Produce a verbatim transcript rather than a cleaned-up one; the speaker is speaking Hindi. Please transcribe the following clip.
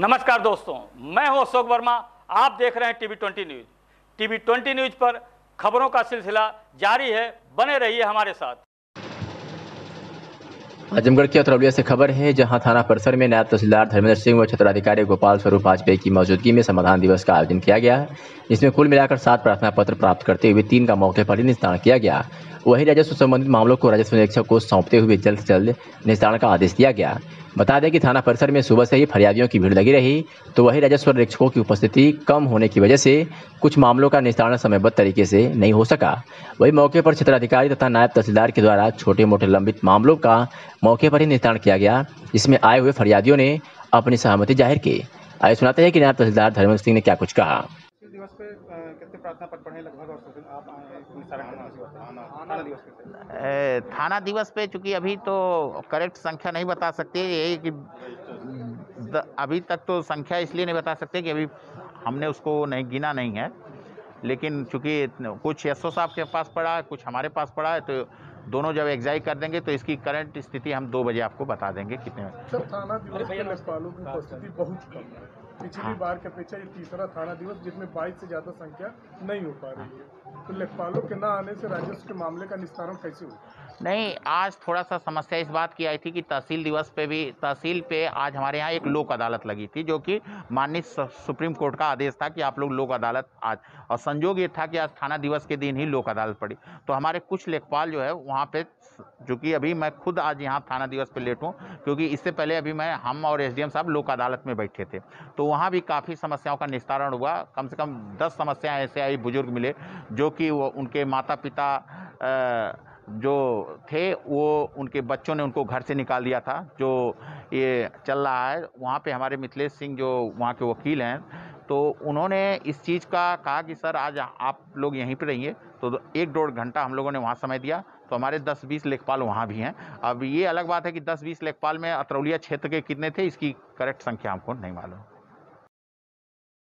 नमस्कार दोस्तों, मैं हूं अशोक वर्मा। आप देख रहे हैं TV twenty news. TV twenty news पर खबरों का सिलसिला जारी है, बने रहिए हमारे साथ। आजमगढ़ के अतरौलिया से खबर है, जहां थाना परिसर में नायब तहसीलदार धर्मेन्द्र सिंह व क्षेत्राधिकारी गोपाल स्वरूप वाजपेयी की मौजूदगी में समाधान दिवस का आयोजन किया गया, जिसमें कुल मिलाकर सात प्रार्थना पत्र प्राप्त करते हुए तीन का मौके पर ही निस्तारण किया गया। वहीं राजस्व संबंधित मामलों को राजस्व निरीक्षक को सौंपते हुए जल्द से जल्द निस्तारण का आदेश दिया गया। बता दें कि थाना परिसर में सुबह से ही फरियादियों की भीड़ लगी रही, तो वहीं राजस्व निरीक्षकों की उपस्थिति कम होने की वजह से कुछ मामलों का निस्तारण समयबद्ध तरीके से नहीं हो सका। वहीं मौके पर क्षेत्राधिकारी तथा नायब तहसीलदार के द्वारा छोटे मोटे लंबित मामलों का मौके पर ही निस्तारण किया गया, जिसमें आए हुए फरियादियों ने अपनी सहमति जाहिर की। आइए सुनाते हैं कि नायब तहसीलदार धर्मेन्द्र सिंह ने क्या कुछ कहा। थाना दिवस पे चूँकि अभी तो करेक्ट संख्या नहीं बता सकते, यही कि अभी तक तो संख्या इसलिए नहीं बता सकते कि अभी हमने उसको नहीं गिना नहीं है, लेकिन चूँकि कुछ एसओ साहब के पास पड़ा है, कुछ हमारे पास पड़ा है, तो दोनों जब एग्जाई कर देंगे तो इसकी करंट स्थिति हम दो बजे आपको बता देंगे कितने। सर, थाना दिवस पे लेखपालों की उपस्थिति बहुत कम है। पिछली बार के अपेक्षा ये तीसरा थाना दिवस जिसमें बाईस से ज़्यादा संख्या नहीं हो पा रही है, तो लेखपालों के ना आने से राजस्व के मामले का निस्तारण कैसे हो? नहीं, आज थोड़ा सा समस्या इस बात की आई थी कि तहसील दिवस पे भी तहसील पे आज हमारे यहाँ एक लोक अदालत लगी थी, जो कि माननीय सुप्रीम कोर्ट का आदेश था कि आप लोग लोक अदालत आज, और संजोग ये था कि आज थाना दिवस के दिन ही लोक अदालत पड़ी, तो हमारे कुछ लेखपाल जो है वहाँ पे, जो कि अभी मैं खुद आज यहाँ थाना दिवस पे लेट हूँ, क्योंकि इससे पहले अभी मैं हम और एसडीएम साहब लोक अदालत में बैठे थे, तो वहाँ भी काफ़ी समस्याओं का निस्तारण हुआ। कम से कम दस समस्याएं ऐसे आई, बुजुर्ग मिले जो कि वो उनके माता पिता जो थे वो उनके बच्चों ने उनको घर से निकाल दिया था, जो ये चल रहा है। वहाँ पर हमारे मिथिलेश सिंह जो वहाँ के वकील हैं, तो उन्होंने इस चीज़ का कहा कि सर आज आप लोग यहीं पर रहिए, तो एक डेढ़ घंटा हम लोगों ने वहाँ समय दिया, तो हमारे दस बीस लेखपाल वहाँ भी हैं। अब ये अलग बात है कि दस बीस लेखपाल में अतरौलिया क्षेत्र के कितने थे, इसकी करेक्ट संख्या हमको नहीं मालूम।